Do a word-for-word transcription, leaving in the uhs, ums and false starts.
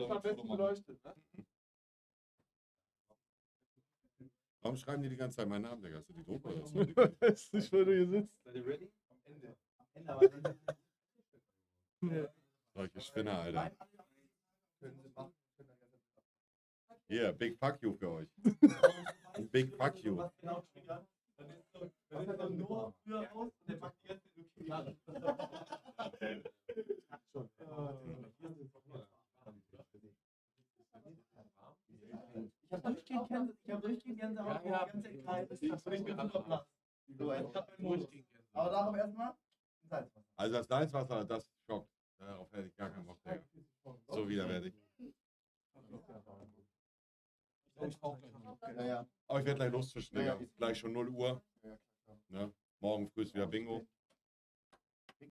das war besser beleuchtet, ne? Warum schreiben die die ganze Zeit meinen Namen, Digga? Hast du die Drucker? Ich weiß nicht, wo du hier sitzt. Seid ihr ready? Am Ende. Am Ende, aber dann... Ja. Solche Spinner, Alter. Hier, yeah, Big Fuck You für euch. Big Fuck You. Ich hab richtig Gänsehaut, ich hab richtig Gänsehaut, ich hab richtig Gänsehaut, ich hab richtig Gänsehaut. Aber darauf erstmal Salzwasser. Also das Salzwasser, das schockt. Darauf hätte ich gar keinen Bock, Digga. So widerwärtig. Aber ich werde gleich loszwischen, Digga. Gleich schon null Uhr. Ne? Morgen früh ist wieder Bingo.